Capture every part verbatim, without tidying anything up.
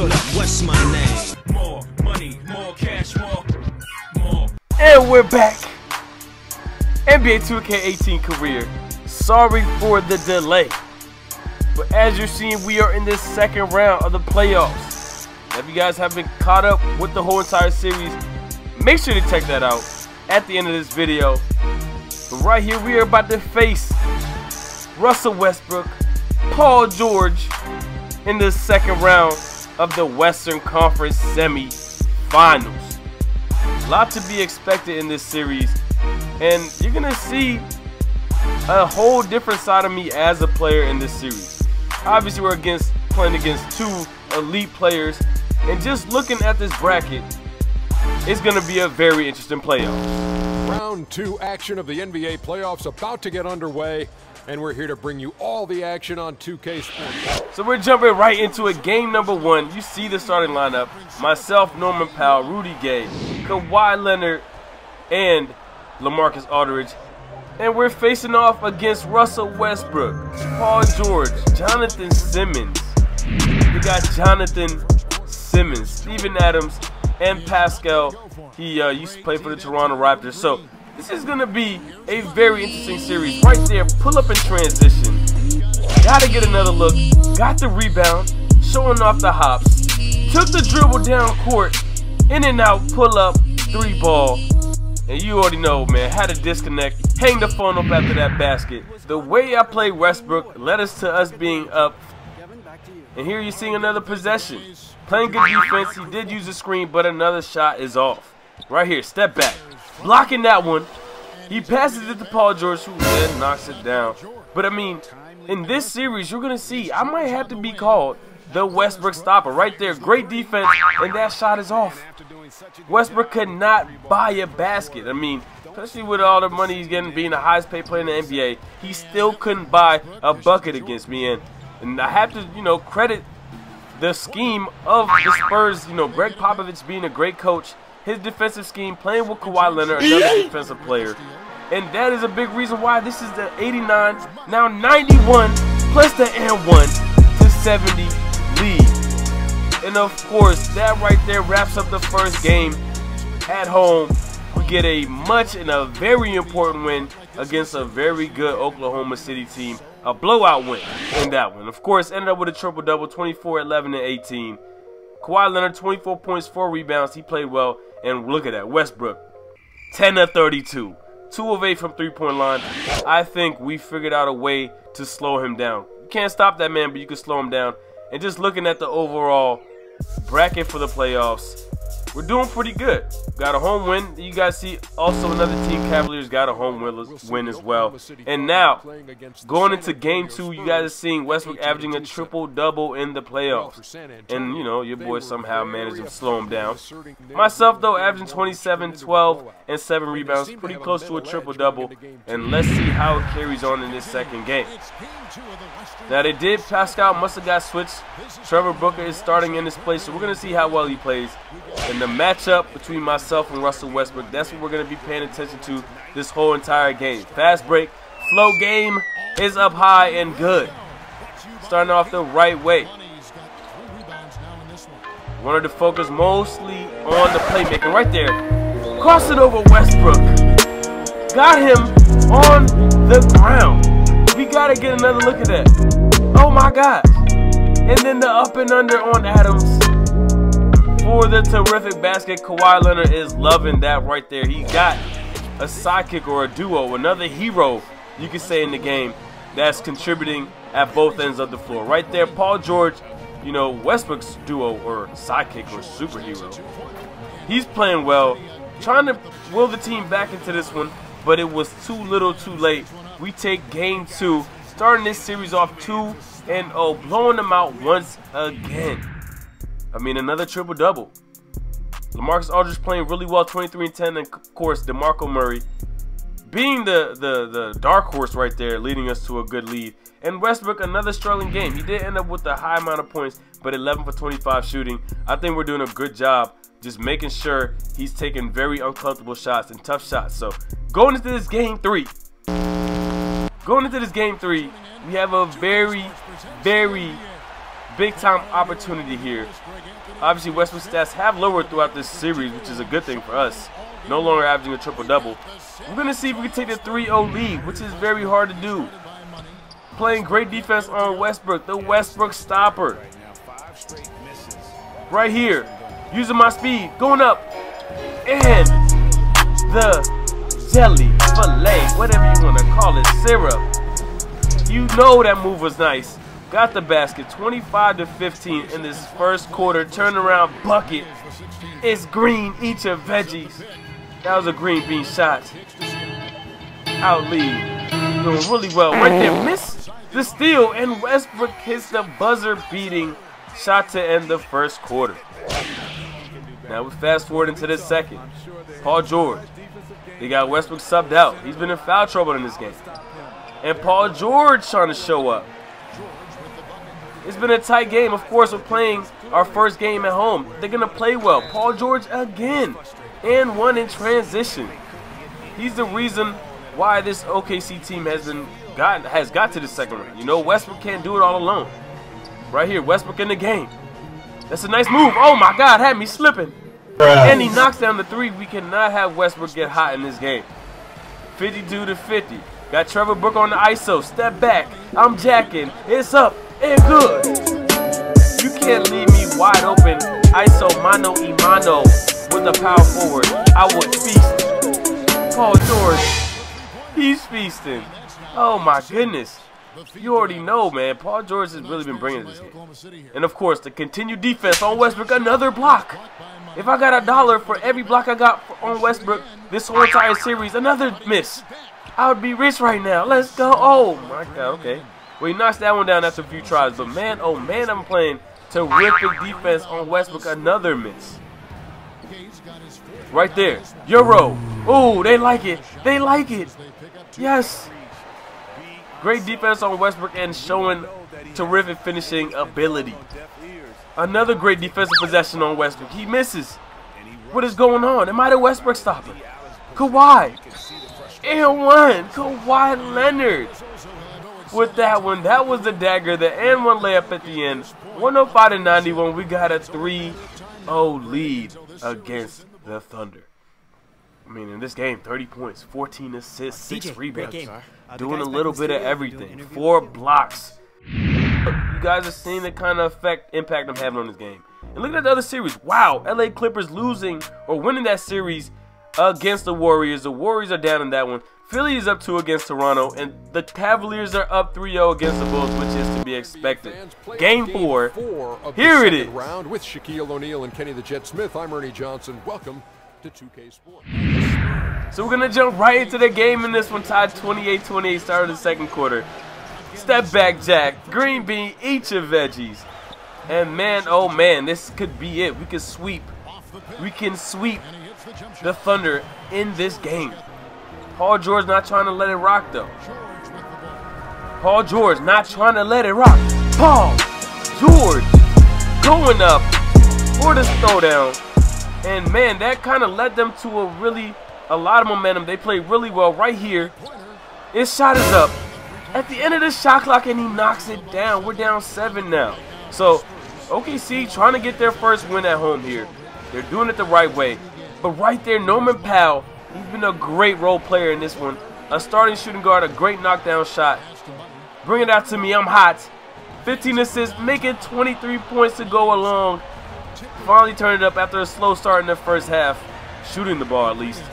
Pull up, what's my name? More money, more cash, more, more. And we're back. N B A two K eighteen career. Sorry for the delay. But as you're seeing, we are in this second round of the playoffs. Now, if you guys have been caught up with the whole entire series, make sure to check that out at the end of this video. But right here, we are about to face Russell Westbrook, Paul George, in the second round of the Western Conference semi-finals. A lot to be expected in this series, and you're going to see a whole different side of me as a player in this series. Obviously, we're against playing against two elite players, and just looking at this bracket, it's going to be a very interesting playoff. Round two action of the N B A playoffs about to get underway, and we're here to bring you all the action on two K Sports. So we're jumping right into it. Game number one. You see the starting lineup. Myself, Norman Powell, Rudy Gay, Kawhi Leonard, and LaMarcus Aldridge. And we're facing off against Russell Westbrook, Paul George, Jonathan Simmons. We got Jonathan Simmons, Stephen Adams, and Pascal. He uh, used to play for the Toronto Raptors. So this is going to be a very interesting series. Right there, pull up in transition. Got to get another look. Got the rebound, showing off the hops. Took the dribble down court, in and out, pull up, three ball. And you already know, man, how to disconnect, hang the phone up after that basket. The way I played Westbrook led us to us being up. And here you're seeing another possession. Playing good defense, he did use the screen, but another shot is off. Right here, step back. Blocking that one. He passes it to Paul George, who then knocks it down. But, I mean, in this series, you're going to see, I might have to be called the Westbrook stopper. Right there, great defense, and that shot is off. Westbrook could not buy a basket. I mean, especially with all the money he's getting, being the highest paid player in the N B A, he still couldn't buy a bucket against me. And, and I have to, you know, credit the scheme of the Spurs. You know, Greg Popovich being a great coach, his defensive scheme, playing with Kawhi Leonard, another defensive player. And that is a big reason why this is the eighty-nine, now ninety-one, plus the and one to seventy lead. And of course, that right there wraps up the first game at home. We get a much and a very important win against a very good Oklahoma City team. A blowout win in that one. Of course, ended up with a triple-double, twenty-four, eleven, and eighteen. Kawhi Leonard, twenty-four points, four rebounds. He played well. And look at that. Westbrook, ten of thirty-two. two of eight from three-point line. I think we figured out a way to slow him down. You can't stop that man, but you can slow him down. And just looking at the overall bracket for the playoffs, we're doing pretty good. Got a home win. You guys see also another team, Cavaliers, got a home win, win as well. And now, going into game two, you guys are seeing Westbrook averaging a triple-double in the playoffs. And, you know, your boy somehow managed to slow him down. Myself, though, averaging twenty-seven, twelve, and seven rebounds, pretty close to a triple-double. And let's see how it carries on in this second game. Now, they did. Pascal must have got switched. Trevor Booker is starting in his place, so we're going to see how well he plays. And the matchup between myself and Russell Westbrook, that's what we're going to be paying attention to this whole entire game. Fast break, flow game is up high and good. Starting off the right way. Wanted to focus mostly on the playmaking. Right there, crossed it over Westbrook. Got him on the ground. We got to get another look at that. Oh my gosh. And then the up and under on Adams. For the terrific basket, Kawhi Leonard is loving that right there. He got a sidekick or a duo, another hero, you could say, in the game that's contributing at both ends of the floor. Right there, Paul George, you know, Westbrook's duo or sidekick or superhero. He's playing well, trying to will the team back into this one, but it was too little too late. We take game two, starting this series off two and oh, blowing them out once again. I mean, another triple-double. LaMarcus Aldridge playing really well, twenty-three and ten, and of course, DeMarco Murray being the, the, the dark horse right there, leading us to a good lead. And Westbrook, another struggling game. He did end up with a high amount of points, but eleven for twenty-five shooting. I think we're doing a good job just making sure he's taking very uncomfortable shots and tough shots. So, going into this game three, going into this game three, we have a very, very big time opportunity here. Obviously, Westbrook's stats have lowered throughout this series, which is a good thing for us. No longer averaging a triple-double. We're going to see if we can take the three oh lead, which is very hard to do. Playing great defense on Westbrook, the Westbrook stopper. Right here, using my speed, going up, and the jelly, filet, whatever you want to call it, syrup. You know that move was nice. Got the basket, twenty-five to fifteen in this first quarter. Turnaround bucket. It's green. Eat your veggies. That was a green bean shot. Out lead. Doing really well. Right there, missed the steal, and Westbrook hits the buzzer-beating shot to end the first quarter. Now we fast forward into the second. Paul George. They got Westbrook subbed out. He's been in foul trouble in this game. And Paul George trying to show up. It's been a tight game. Of course, we're playing our first game at home. They're going to play well. Paul George again. And one in transition. He's the reason why this O K C team has been gotten, has got to the second round. You know, Westbrook can't do it all alone. Right here, Westbrook in the game. That's a nice move. Oh, my God, had me slipping. And he knocks down the three. We cannot have Westbrook get hot in this game. fifty-two to fifty. Got Trevor Booker on the I S O. Step back. I'm jacking. It's up. It's good. You can't leave me wide open. I S O mano y mano with a power forward. I would feast. Paul George, he's feasting. Oh my goodness. You already know, man. Paul George has really been bringing this game. And of course, the continued defense on Westbrook. Another block. If I got a dollar for every block I got on Westbrook this whole entire series, another miss, I would be rich right now. Let's go. Oh my God. Okay. Well, he knocks that one down after a few tries, but man, oh man, I'm playing terrific defense on Westbrook. Another miss. Right there. Euro. Oh, they like it. They like it. Yes. Great defense on Westbrook and showing terrific finishing ability. Another great defensive possession on Westbrook. He misses. What is going on? Am I the Westbrook stopper? Kawhi. And one. Kawhi Leonard. With that one, that was the dagger, the and one layup at the end. one oh five to ninety-one, we got a three oh lead against the Thunder. I mean, in this game, thirty points, fourteen assists, six rebounds, doing a little bit of everything, four blocks. You guys are seeing the kind of effect, impact I'm having on this game. And looking at the other series, wow, L A Clippers losing or winning that series against the Warriors. The Warriors are down in that one. Philly is up two against Toronto, and the Cavaliers are up three oh against the Bulls, which is to be expected. Game four, here it is. Round with Shaquille O'Neal and Kenny the Jet Smith. I'm Ernie Johnson. Welcome to two K Sports. So we're going to jump right into the game in this one, tied twenty-eight twenty-eight, start of the second quarter. Step back, Jack. Green bean, eat your veggies. And man, oh man, this could be it. We could sweep. We can sweep the Thunder in this game. Paul George not trying to let it rock, though. Paul George not trying to let it rock. Paul George going up for the throwdown. And, man, that kind of led them to a really, a lot of momentum. They played really well right here. His shot is up. At the end of the shot clock, and he knocks it down. We're down seven now. So, O K C trying to get their first win at home here. They're doing it the right way. But right there, Norman Powell. He's been a great role player in this one. A starting shooting guard, a great knockdown shot. Bring it out to me. I'm hot. fifteen assists, making twenty-three points to go along. Finally turned it up after a slow start in the first half. Shooting the ball, at least.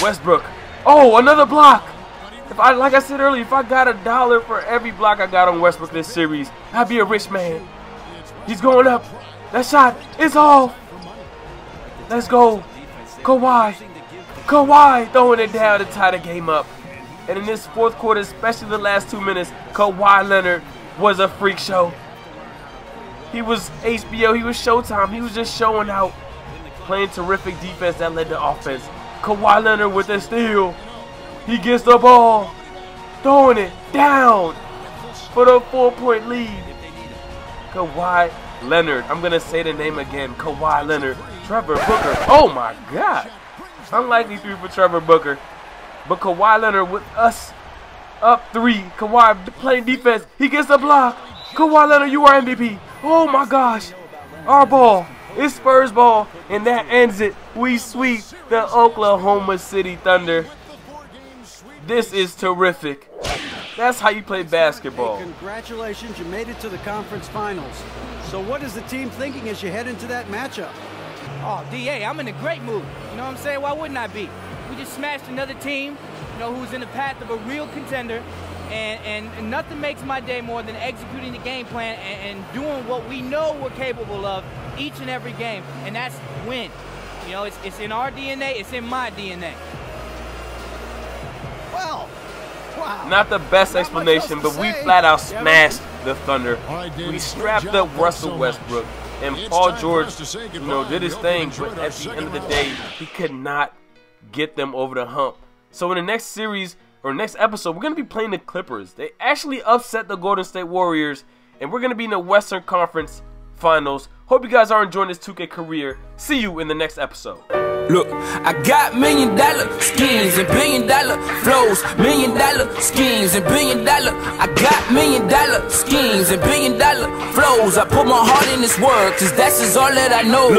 Westbrook. Oh, another block. If I, like I said earlier, if I got a dollar for every block I got on Westbrook this series, I'd be a rich man. He's going up. That shot is off. Let's go. Kawhi. Kawhi throwing it down to tie the game up. And in this fourth quarter, especially the last two minutes, Kawhi Leonard was a freak show. He was H B O. He was Showtime. He was just showing out, playing terrific defense that led to offense. Kawhi Leonard with a steal. He gets the ball, throwing it down for the four-point lead. Kawhi Leonard. I'm going to say the name again. Kawhi Leonard. Trevor Booker. Oh, my God. Unlikely three for Trevor Booker. But Kawhi Leonard with us up three. Kawhi playing defense. He gets the block. Kawhi Leonard, you are M V P. Oh my gosh. Our ball. It's Spurs ball. And that ends it. We sweep the Oklahoma City Thunder. This is terrific. That's how you play basketball. Hey, congratulations, you made it to the conference finals. So what is the team thinking as you head into that matchup? Oh, D A, I'm in a great mood. You know what I'm saying? Why wouldn't I be? We just smashed another team, you know, who's in the path of a real contender. And, and, and nothing makes my day more than executing the game plan and, and doing what we know we're capable of each and every game. And that's win. You know, it's, it's in our D N A. It's in my D N A. Well, wow. Not the best Not explanation, but say. we flat out smashed the Thunder. We strapped up Russell Westbrook. And Paul George, you know, did his thing, but at the end of the day, he could not get them over the hump. So in the next series, or next episode, we're going to be playing the Clippers. They actually upset the Golden State Warriors, and we're going to be in the Western Conference Finals. Hope you guys are enjoying this two K career. See you in the next episode. Look, I got million dollar skins and billion dollar flows, million dollar skins and billion dollar. I got million dollar skins and billion dollar flows. I put my heart in this work, cause that's just all that I know. Look.